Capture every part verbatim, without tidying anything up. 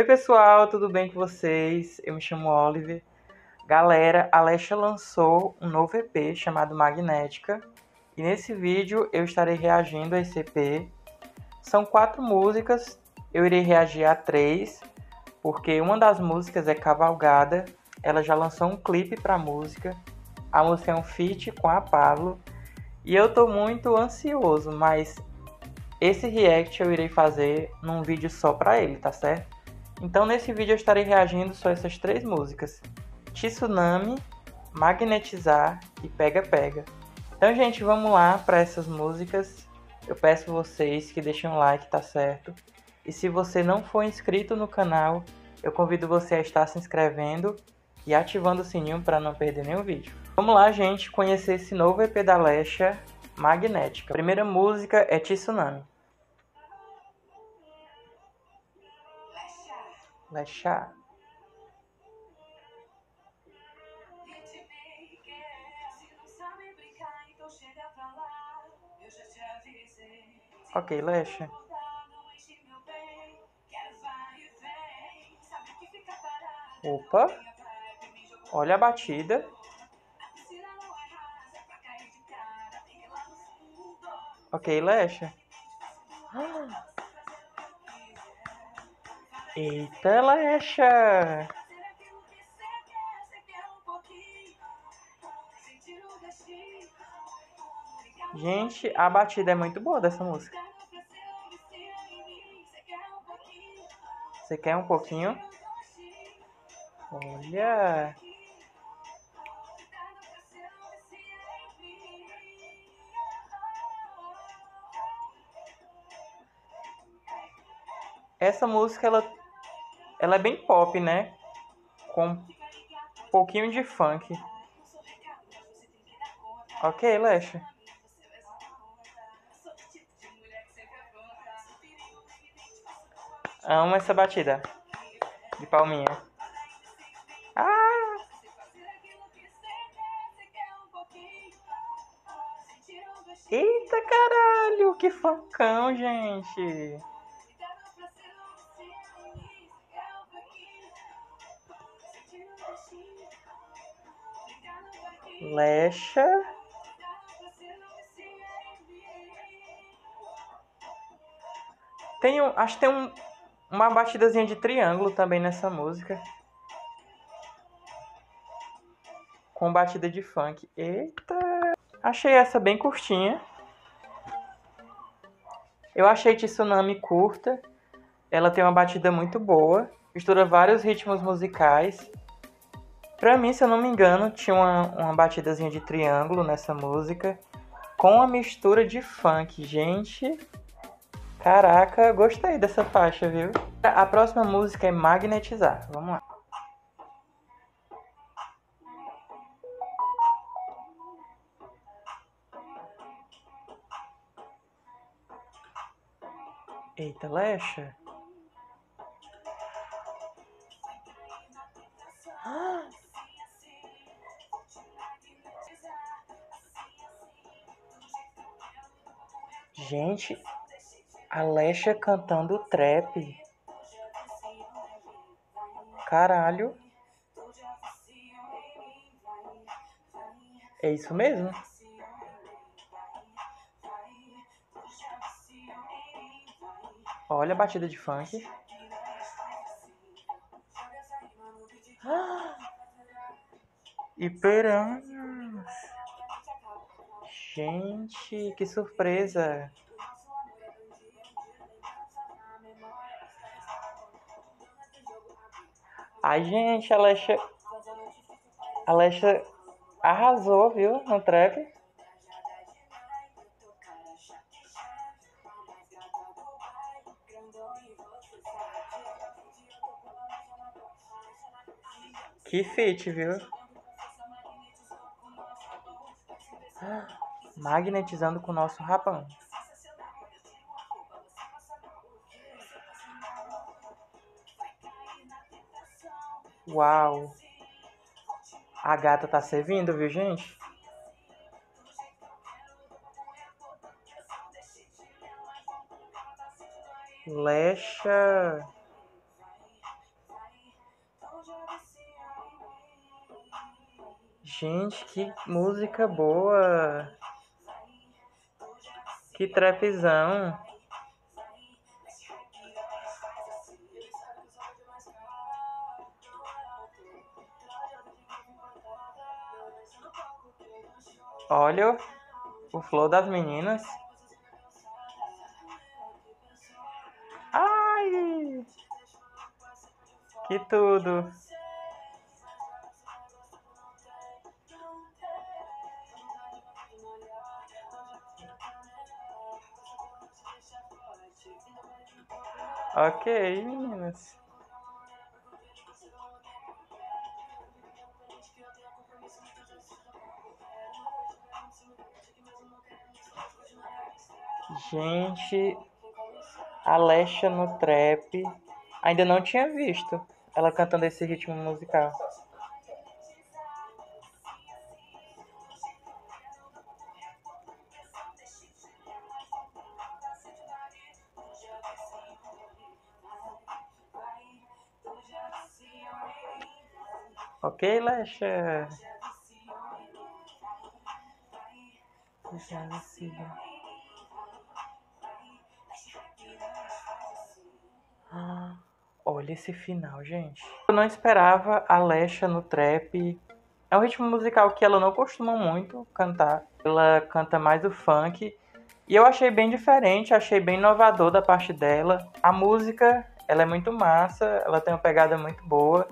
Oi pessoal, tudo bem com vocês? Eu me chamo Oliver. Galera, a Lexa lançou um novo E P chamado Magnéticah e nesse vídeo eu estarei reagindo a esse E P. São quatro músicas, eu irei reagir a três, porque uma das músicas é Cavalgada, ela já lançou um clipe para a música, a música é um feat com a Pabllo e eu tô muito ansioso, mas esse react eu irei fazer num vídeo só para ele, tá certo? Então nesse vídeo eu estarei reagindo só essas três músicas, Tsunami, Magnetizar e Pega-Pega. Então gente, vamos lá para essas músicas. Eu peço vocês que deixem um like, tá certo? E se você não for inscrito no canal, eu convido você a estar se inscrevendo e ativando o sininho para não perder nenhum vídeo. Vamos lá gente, conhecer esse novo E P da Lexa, Magnéticah. A primeira música é Tsunami. Lexa. Ok, Lexa. Opa. Olha a batida. Ok, Lexa. Ah. Eita, Lexa! Gente, a batida é muito boa dessa música. Você quer um pouquinho? Olha! Essa música, ela... Ela é bem pop, né? Com um pouquinho de funk. Ok, Lexa. Amo essa batida. De palminha. Ah! Eita, caralho! Que funkão, gente! Lexa. Tem um, acho que tem um, uma batidazinha de triângulo também nessa música. Com batida de funk. Eita! Achei essa bem curtinha. Eu achei Tsunami curta. Ela tem uma batida muito boa. Mistura vários ritmos musicais. Pra mim, se eu não me engano, tinha uma, uma batidazinha de triângulo nessa música com a mistura de funk, gente. Caraca, gostei dessa faixa, viu? A próxima música é Magnetizar, vamos lá. Eita, Lexa. Gente, a Lexa cantando trap. Caralho. É isso mesmo? Olha a batida de funk. Ah! Hyperanhas. Gente, que surpresa! Ai, gente, a Lexa... A Lexa arrasou, viu? No trap. Que feat, viu? Ah. Magnetizando com o nosso rapão. Uau! A gata tá servindo, viu, gente? Lexa! Gente, que música boa. Que trapzão. Olha o flow das meninas. Ai! Que tudo. Ok, meninas. Gente, a Lexa no trap. Ainda não tinha visto ela cantando esse ritmo musical. Ok, Lexa. Ah, olha esse final, gente. Eu não esperava a Lexa no trap. É um ritmo musical que ela não costuma muito cantar. Ela canta mais o funk. E eu achei bem diferente, achei bem inovador da parte dela. A música, ela é muito massa, ela tem uma pegada muito boa.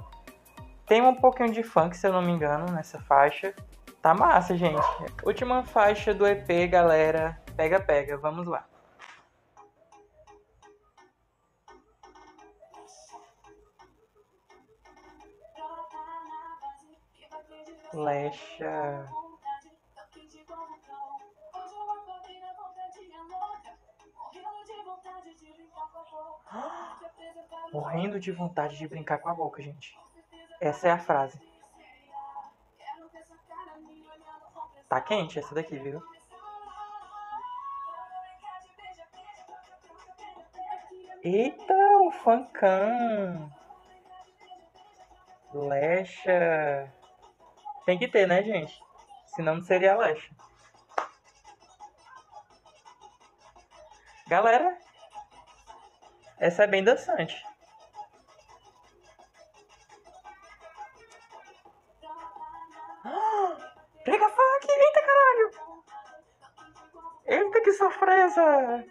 Tem um pouquinho de funk, se eu não me engano, nessa faixa. Tá massa, gente. Última faixa do E P, galera. Pega, pega. Vamos lá. Lexa. Morrendo de vontade de brincar com a boca, gente. Essa é a frase. Tá quente essa daqui, viu? Eita, o funkão! Lexa! Tem que ter, né, gente? Senão não seria a Lexa. Galera, essa é bem dançante. Pega funk! Eita, caralho! Eita, que surpresa!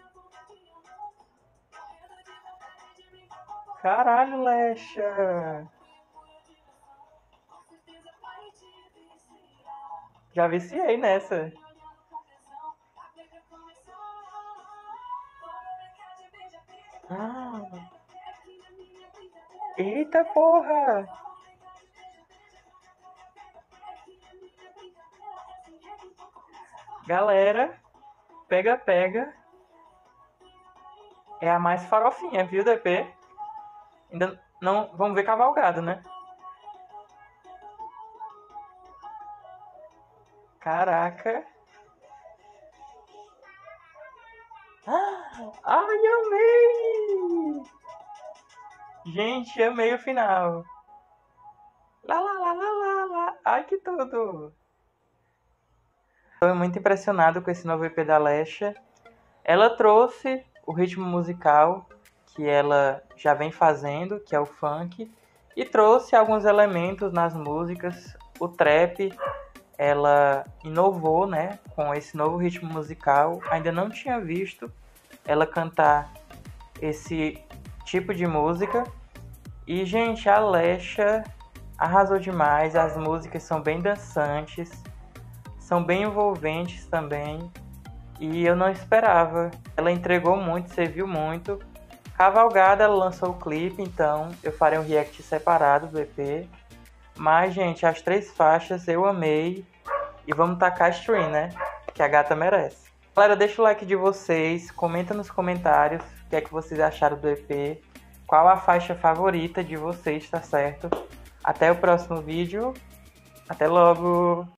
Caralho, Lexa! Já viciei nessa. Ah. Eita, porra! Galera, pega, pega. É a mais farofinha, viu, D P? Ainda não... Vamos ver Cavalgada, né? Caraca. Ah, ai, amei! Gente, amei o final. Lá, lá, lá, lá, lá, lá. Ai, que tudo! Estou muito impressionado com esse novo E P da Lexa. Ela trouxe o ritmo musical que ela já vem fazendo, que é o funk, e trouxe alguns elementos nas músicas. O trap, ela inovou, né, com esse novo ritmo musical. Ainda não tinha visto ela cantar esse tipo de música. E, gente, a Lexa arrasou demais. As músicas são bem dançantes. São bem envolventes também. E eu não esperava. Ela entregou muito, serviu muito. Cavalgada lançou o clipe, então eu farei um react separado do E P. Mas, gente, as três faixas eu amei. E vamos tacar a stream, né? Que a gata merece. Galera, deixa o like de vocês. Comenta nos comentários o que é que vocês acharam do E P. Qual a faixa favorita de vocês, tá certo? Até o próximo vídeo. Até logo!